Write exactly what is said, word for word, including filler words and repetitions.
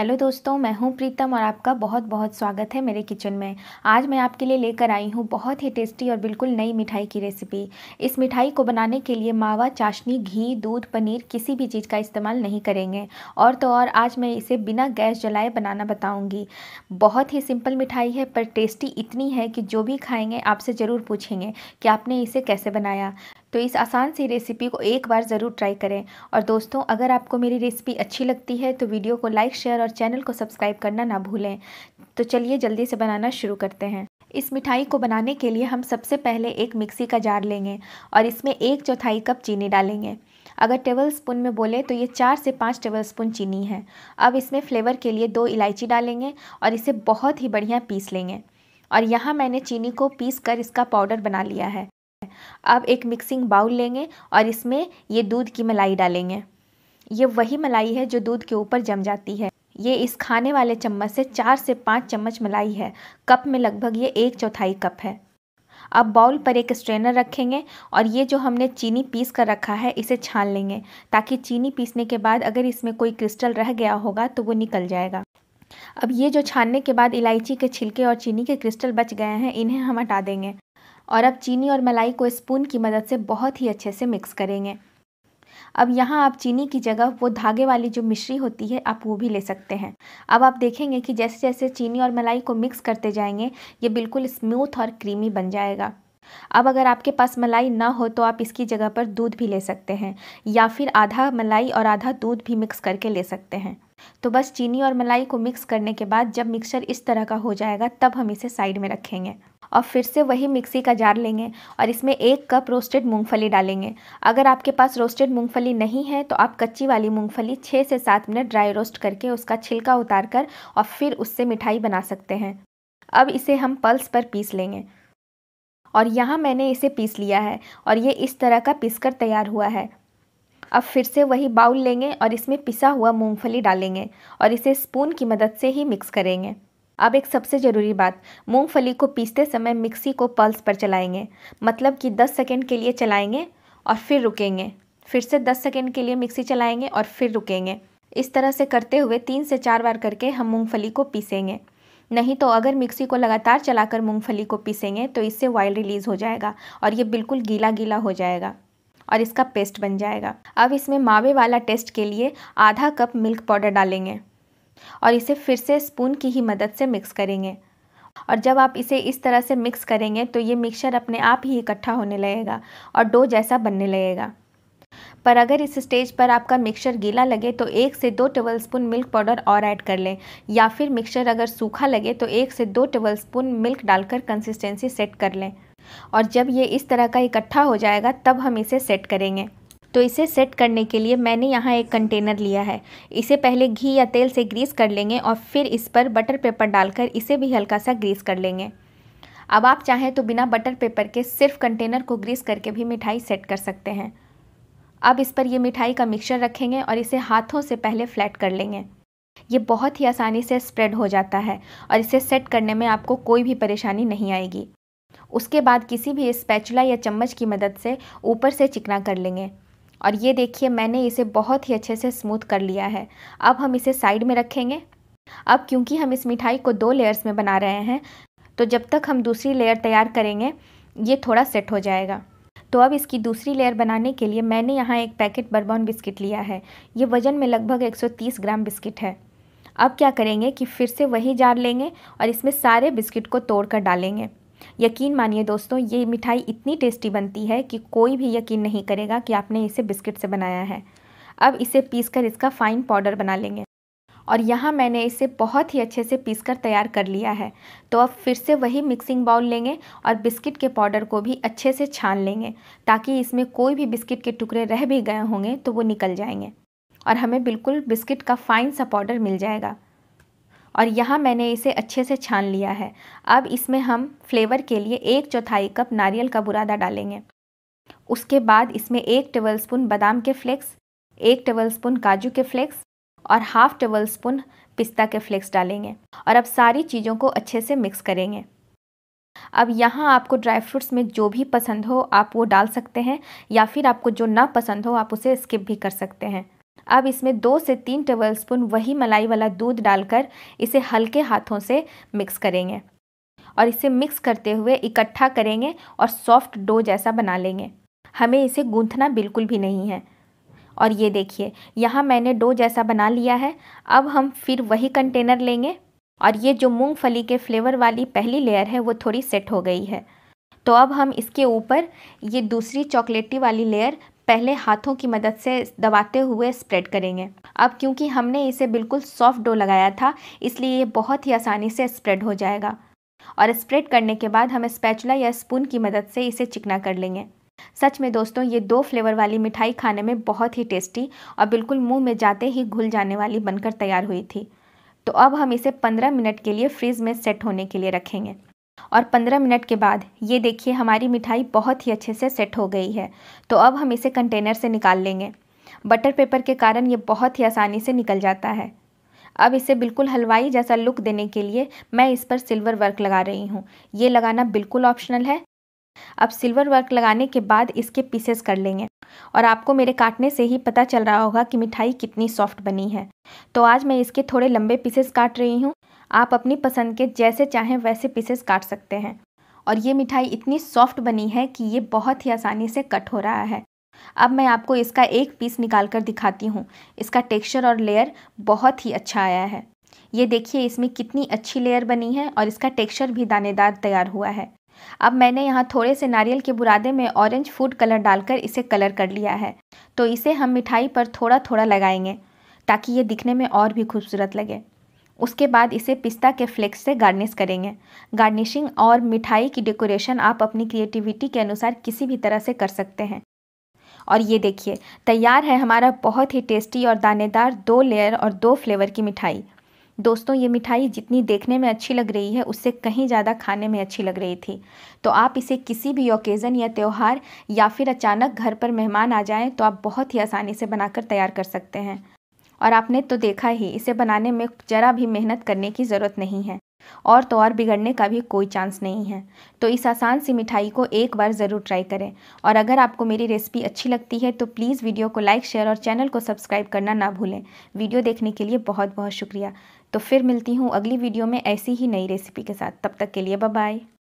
Hello दोस्तों, मैं हूं प्रीतम और आपका बहुत बहुत स्वागत है मेरे किचन में। आज मैं आपके लिए लेकर आई हूं बहुत ही टेस्टी और बिल्कुल नई मिठाई की रेसिपी। इस मिठाई को बनाने के लिए मावा, चाशनी, घी, दूध, पनीर किसी भी चीज़ का इस्तेमाल नहीं करेंगे। और तो और आज मैं इसे बिना गैस जलाए बनाना बताऊँगी। बहुत ही सिंपल मिठाई है पर टेस्टी इतनी है कि जो भी खाएँगे आपसे ज़रूर पूछेंगे कि आपने इसे कैसे बनाया। तो इस आसान सी रेसिपी को एक बार ज़रूर ट्राई करें। और दोस्तों, अगर आपको मेरी रेसिपी अच्छी लगती है तो वीडियो को लाइक, शेयर और चैनल को सब्सक्राइब करना ना भूलें। तो चलिए जल्दी से बनाना शुरू करते हैं। इस मिठाई को बनाने के लिए हम सबसे पहले एक मिक्सी का जार लेंगे और इसमें एक चौथाई कप चीनी डालेंगे। अगर टेबल स्पून में बोले तो ये चार से पाँच टेबल स्पून चीनी है। अब इसमें फ्लेवर के लिए दो इलायची डालेंगे और इसे बहुत ही बढ़िया पीस लेंगे। और यहाँ मैंने चीनी को पीस कर इसका पाउडर बना लिया है। अब एक मिक्सिंग बाउल लेंगे और इसमें ये दूध की मलाई डालेंगे। ये वही मलाई है जो दूध के ऊपर जम जाती है। ये इस खाने वाले चम्मच से चार से पाँच चम्मच मलाई है। कप में लगभग ये एक चौथाई कप है। अब बाउल पर एक स्ट्रेनर रखेंगे और ये जो हमने चीनी पीस कर रखा है इसे छान लेंगे, ताकि चीनी पीसने के बाद अगर इसमें कोई क्रिस्टल रह गया होगा तो वो निकल जाएगा। अब ये जो छानने के बाद इलायची के छिलके और चीनी के क्रिस्टल बच गए हैं, इन्हें हम हटा देंगे। और अब चीनी और मलाई को स्पून की मदद से बहुत ही अच्छे से मिक्स करेंगे। अब यहाँ आप चीनी की जगह वो धागे वाली जो मिश्री होती है आप वो भी ले सकते हैं। अब आप देखेंगे कि जैसे जैसे चीनी और मलाई को मिक्स करते जाएंगे ये बिल्कुल स्मूथ और क्रीमी बन जाएगा। अब अगर आपके पास मलाई ना हो तो आप इसकी जगह पर दूध भी ले सकते हैं, या फिर आधा मलाई और आधा दूध भी मिक्स करके ले सकते हैं। तो बस चीनी और मलाई को मिक्स करने के बाद जब मिक्सचर इस तरह का हो जाएगा तब हम इसे साइड में रखेंगे। और फिर से वही मिक्सी का जार लेंगे और इसमें एक कप रोस्टेड मूंगफली डालेंगे। अगर आपके पास रोस्टेड मूंगफली नहीं है तो आप कच्ची वाली मूंगफली छः से सात मिनट ड्राई रोस्ट करके उसका छिलका उतार कर और फिर उससे मिठाई बना सकते हैं। अब इसे हम पल्स पर पीस लेंगे और यहाँ मैंने इसे पीस लिया है और ये इस तरह का पीस कर तैयार हुआ है। अब फिर से वही बाउल लेंगे और इसमें पिसा हुआ मूंगफली डालेंगे और इसे स्पून की मदद से ही मिक्स करेंगे। अब एक सबसे ज़रूरी बात, मूंगफली को पीसते समय मिक्सी को पल्स पर चलाएंगे, मतलब कि दस सेकंड के लिए चलाएंगे और फिर रुकेंगे। फिर से दस सेकंड के लिए मिक्सी चलाएंगे और फिर रुकेंगे। इस तरह से करते हुए तीन से चार बार करके हम मूंगफली को पीसेंगे। नहीं तो अगर मिक्सी को लगातार चलाकर मूंगफली को पीसेंगे तो इससे ऑयल रिलीज़ हो जाएगा और ये बिल्कुल गीला गीला हो जाएगा और इसका पेस्ट बन जाएगा। अब इसमें मावे वाला टेस्ट के लिए आधा कप मिल्क पाउडर डालेंगे और इसे फिर से स्पून की ही मदद से मिक्स करेंगे। और जब आप इसे इस तरह से मिक्स करेंगे तो ये मिक्सचर अपने आप ही इकट्ठा होने लगेगा और डो जैसा बनने लगेगा। पर अगर इस स्टेज पर आपका मिक्सचर गीला लगे तो एक से दो टेबलस्पून मिल्क पाउडर और ऐड कर लें, या फिर मिक्सचर अगर सूखा लगे तो एक से दो टेबलस्पून मिल्क डालकर कंसिस्टेंसी सेट कर लें। और जब ये इस तरह का इकट्ठा हो जाएगा तब हम इसे सेट करेंगे। तो इसे सेट करने के लिए मैंने यहाँ एक कंटेनर लिया है। इसे पहले घी या तेल से ग्रीस कर लेंगे और फिर इस पर बटर पेपर डालकर इसे भी हल्का सा ग्रीस कर लेंगे। अब आप चाहें तो बिना बटर पेपर के सिर्फ कंटेनर को ग्रीस करके भी मिठाई सेट कर सकते हैं। अब इस पर ये मिठाई का मिक्सचर रखेंगे और इसे हाथों से पहले फ्लैट कर लेंगे। ये बहुत ही आसानी से स्प्रेड हो जाता है और इसे सेट करने में आपको कोई भी परेशानी नहीं आएगी। उसके बाद किसी भी स्पैचुला या चम्मच की मदद से ऊपर से चिकना कर लेंगे। और ये देखिए मैंने इसे बहुत ही अच्छे से स्मूथ कर लिया है। अब हम इसे साइड में रखेंगे। अब क्योंकि हम इस मिठाई को दो लेयर्स में बना रहे हैं तो जब तक हम दूसरी लेयर तैयार करेंगे ये थोड़ा सेट हो जाएगा। तो अब इसकी दूसरी लेयर बनाने के लिए मैंने यहाँ एक पैकेट बर्बन बिस्किट लिया है। ये वज़न में लगभग एक सौ तीस ग्राम बिस्किट है। अब क्या करेंगे कि फिर से वही जार लेंगे और इसमें सारे बिस्किट को तोड़ कर डालेंगे। यकीन मानिए दोस्तों, ये मिठाई इतनी टेस्टी बनती है कि कोई भी यकीन नहीं करेगा कि आपने इसे बिस्किट से बनाया है। अब इसे पीसकर इसका फाइन पाउडर बना लेंगे और यहाँ मैंने इसे बहुत ही अच्छे से पीसकर तैयार कर लिया है। तो अब फिर से वही मिक्सिंग बाउल लेंगे और बिस्किट के पाउडर को भी अच्छे से छान लेंगे, ताकि इसमें कोई भी बिस्किट के टुकड़े रह भी गए होंगे तो वो निकल जाएंगे और हमें बिल्कुल बिस्किट का फाइन सा पाउडर मिल जाएगा। और यहाँ मैंने इसे अच्छे से छान लिया है। अब इसमें हम फ्लेवर के लिए एक चौथाई कप नारियल का बुरादा डालेंगे। उसके बाद इसमें एक टेबलस्पून बादाम के फ्लेक्स, एक टेबलस्पून काजू के फ्लेक्स और हाफ टेबलस्पून पिस्ता के फ्लेक्स डालेंगे। और अब सारी चीज़ों को अच्छे से मिक्स करेंगे। अब यहाँ आपको ड्राई फ्रूट्स में जो भी पसंद हो आप वो डाल सकते हैं, या फिर आपको जो ना पसंद हो आप उसे स्किप भी कर सकते हैं। अब इसमें दो से तीन टेबलस्पून वही मलाई वाला दूध डालकर इसे हल्के हाथों से मिक्स करेंगे और इसे मिक्स करते हुए इकट्ठा करेंगे और सॉफ्ट डो जैसा बना लेंगे। हमें इसे गूंथना बिल्कुल भी नहीं है। और ये देखिए, यहाँ मैंने डो जैसा बना लिया है। अब हम फिर वही कंटेनर लेंगे और ये जो मूंगफली के फ्लेवर वाली पहली लेयर है वो थोड़ी सेट हो गई है, तो अब हम इसके ऊपर ये दूसरी चॉकलेटी वाली लेयर पहले हाथों की मदद से दबाते हुए स्प्रेड करेंगे। अब क्योंकि हमने इसे बिल्कुल सॉफ्ट डो लगाया था इसलिए ये बहुत ही आसानी से स्प्रेड हो जाएगा। और स्प्रेड करने के बाद हम स्पैचुला या स्पून की मदद से इसे चिकना कर लेंगे। सच में दोस्तों, ये दो फ्लेवर वाली मिठाई खाने में बहुत ही टेस्टी और बिल्कुल मुंह में जाते ही घुल जाने वाली बनकर तैयार हुई थी। तो अब हम इसे पंद्रह मिनट के लिए फ्रिज में सेट होने के लिए रखेंगे और पंद्रह मिनट के बाद ये देखिए हमारी मिठाई बहुत ही अच्छे से सेट हो गई है। तो अब हम इसे कंटेनर से निकाल लेंगे। बटर पेपर के कारण ये बहुत ही आसानी से निकल जाता है। अब इसे बिल्कुल हलवाई जैसा लुक देने के लिए मैं इस पर सिल्वर वर्क लगा रही हूँ। ये लगाना बिल्कुल ऑप्शनल है। अब सिल्वर वर्क लगाने के बाद इसके पीसेस कर लेंगे और आपको मेरे काटने से ही पता चल रहा होगा कि मिठाई कितनी सॉफ्ट बनी है। तो आज मैं इसके थोड़े लंबे पीसेस काट रही हूँ। आप अपनी पसंद के जैसे चाहें वैसे पीसेस काट सकते हैं। और ये मिठाई इतनी सॉफ्ट बनी है कि ये बहुत ही आसानी से कट हो रहा है। अब मैं आपको इसका एक पीस निकाल कर दिखाती हूँ। इसका टेक्सचर और लेयर बहुत ही अच्छा आया है। ये देखिए इसमें कितनी अच्छी लेयर बनी है और इसका टेक्सचर भी दानेदार तैयार हुआ है। अब मैंने यहाँ थोड़े से नारियल के बुरादे में ऑरेंज फूड कलर डालकर इसे कलर कर लिया है। तो इसे हम मिठाई पर थोड़ा थोड़ा लगाएंगे ताकि ये दिखने में और भी खूबसूरत लगे। उसके बाद इसे पिस्ता के फ्लेक्स से गार्निश करेंगे। गार्निशिंग और मिठाई की डेकोरेशन आप अपनी क्रिएटिविटी के अनुसार किसी भी तरह से कर सकते हैं। और ये देखिए तैयार है हमारा बहुत ही टेस्टी और दानेदार दो लेयर और दो फ्लेवर की मिठाई। दोस्तों, ये मिठाई जितनी देखने में अच्छी लग रही है उससे कहीं ज़्यादा खाने में अच्छी लग रही थी। तो आप इसे किसी भी ओकेज़न या त्यौहार या फिर अचानक घर पर मेहमान आ जाएं तो आप बहुत ही आसानी से बनाकर तैयार कर सकते हैं। और आपने तो देखा ही, इसे बनाने में ज़रा भी मेहनत करने की ज़रूरत नहीं है और तो और बिगड़ने का भी कोई चांस नहीं है। तो इस आसान सी मिठाई को एक बार ज़रूर ट्राई करें। और अगर आपको मेरी रेसिपी अच्छी लगती है तो प्लीज़ वीडियो को लाइक, शेयर और चैनल को सब्सक्राइब करना ना भूलें। वीडियो देखने के लिए बहुत बहुत शुक्रिया। तो फिर मिलती हूँ अगली वीडियो में ऐसी ही नई रेसिपी के साथ। तब तक के लिए बाय बाय।